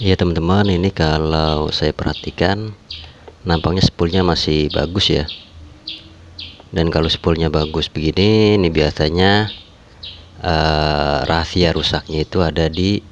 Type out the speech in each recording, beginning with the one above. Ya teman-teman, ini kalau saya perhatikan nampaknya spoolnya masih bagus ya. Dan kalau spoolnya bagus begini, ini biasanya rahasia rusaknya itu ada di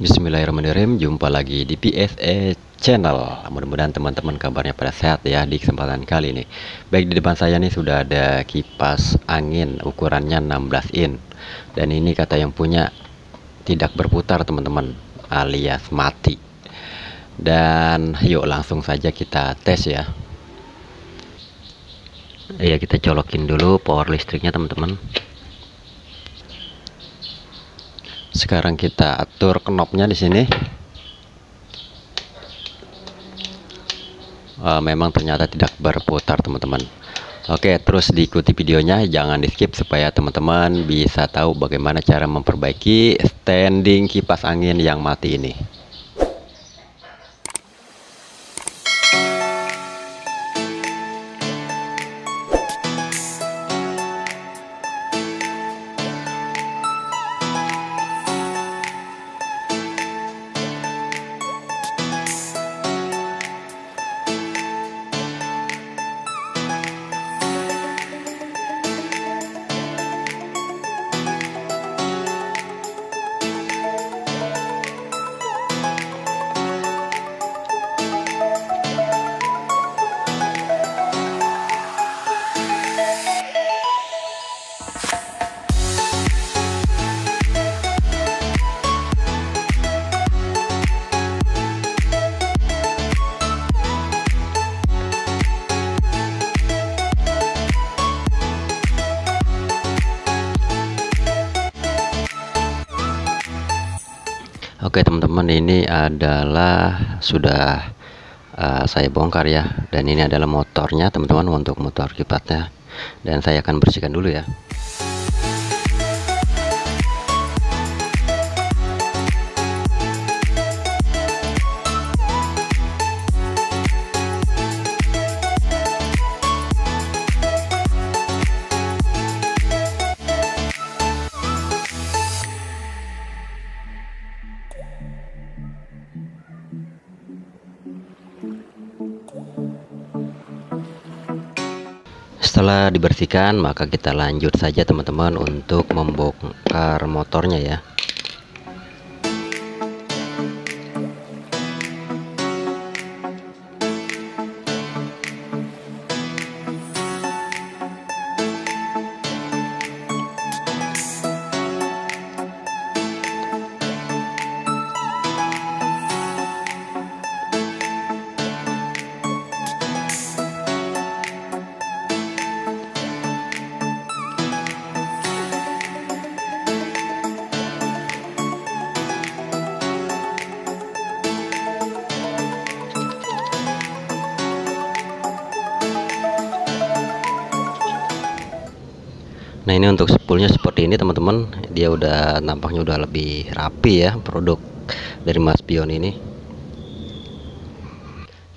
Bismillahirrahmanirrahim. Jumpa lagi di PFA channel. Mudah-mudahan teman-teman kabarnya pada sehat ya. Di kesempatan kali ini, baik, di depan saya nih sudah ada kipas angin ukurannya 16 in. Dan ini kata yang punya tidak berputar teman-teman, alias mati. Dan yuk langsung saja kita tes ya. Ya, kita colokin dulu power listriknya teman-teman. Sekarang kita atur knopnya di sini. Memang ternyata tidak berputar teman-teman. Oke, terus diikuti videonya, jangan di skip supaya teman-teman bisa tahu bagaimana cara memperbaiki standing kipas angin yang mati ini. Oke teman-teman, ini adalah sudah saya bongkar ya. Dan ini adalah motornya teman-teman, untuk motor kipasnya. Dan saya akan bersihkan dulu ya. Setelah dibersihkan, maka kita lanjut saja teman-teman untuk membongkar motornya ya. Nah, ini untuk spoolnya seperti ini teman-teman. Dia udah nampaknya udah lebih rapi ya, produk dari Maspion ini.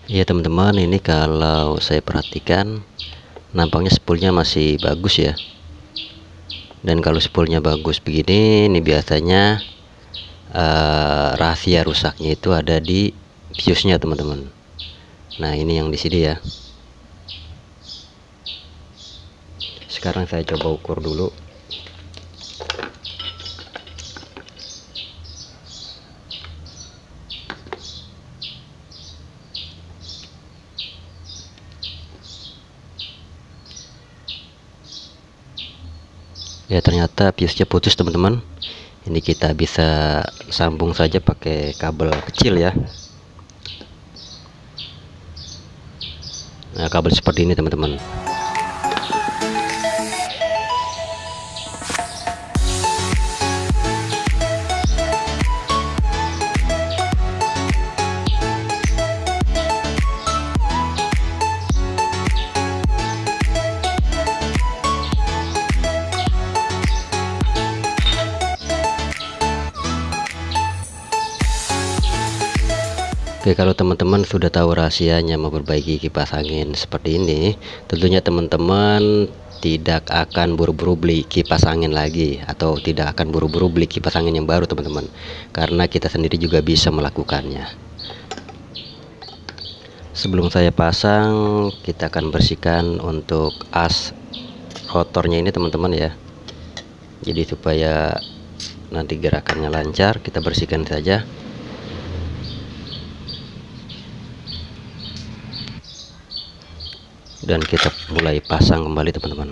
Iya teman-teman, ini kalau saya perhatikan nampaknya spoolnya masih bagus ya. Dan kalau spoolnya bagus begini, ini biasanya rahasia rusaknya itu ada di fuse-nya teman-teman. Nah, ini yang di sini ya. Sekarang saya coba ukur dulu. Ya, ternyata fuse-nya putus teman-teman. Ini kita bisa sambung saja pakai kabel kecil ya. Nah, kabel seperti ini teman-teman. Oke, kalau teman-teman sudah tahu rahasianya memperbaiki kipas angin seperti ini, tentunya teman-teman tidak akan buru-buru beli kipas angin lagi, atau tidak akan buru-buru beli kipas angin yang baru, teman-teman, karena kita sendiri juga bisa melakukannya. Sebelum saya pasang, kita akan bersihkan untuk as rotornya ini, teman-teman, ya. Jadi supaya nanti gerakannya lancar, kita bersihkan saja. Dan kita mulai pasang kembali, teman-teman.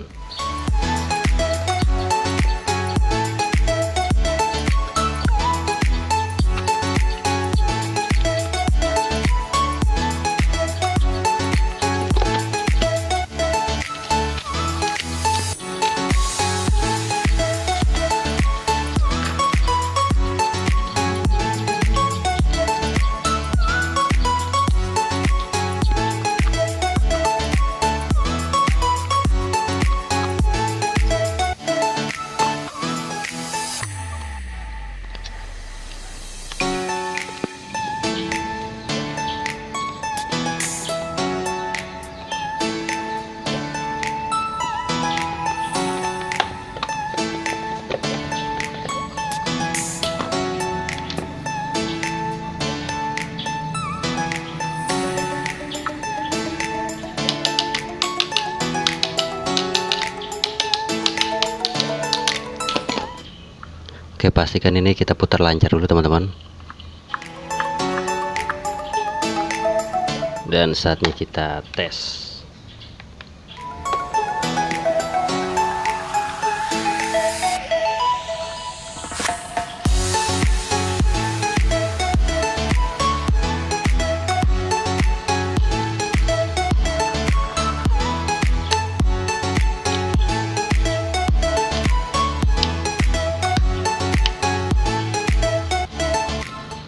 Oke, pastikan ini kita putar lancar dulu, teman-teman. Dan saatnya kita tes.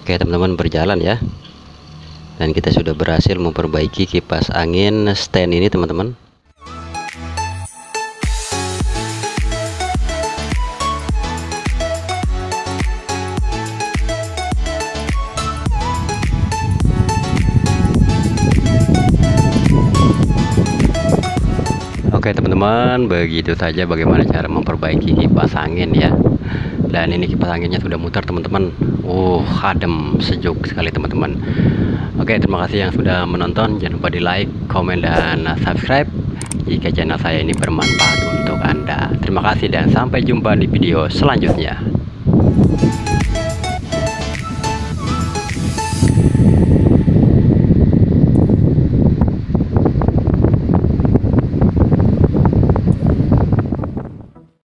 Oke, teman-teman, berjalan ya, dan kita sudah berhasil memperbaiki kipas angin stand ini, teman-teman. Oke, teman-teman, begitu saja bagaimana cara memperbaiki kipas angin ya. Dan ini kipas anginnya sudah muter, teman-teman. Adem, sejuk sekali, teman-teman. Oke, terima kasih yang sudah menonton. Jangan lupa di like, komen, dan subscribe jika channel saya ini bermanfaat untuk Anda. Terima kasih dan sampai jumpa di video selanjutnya.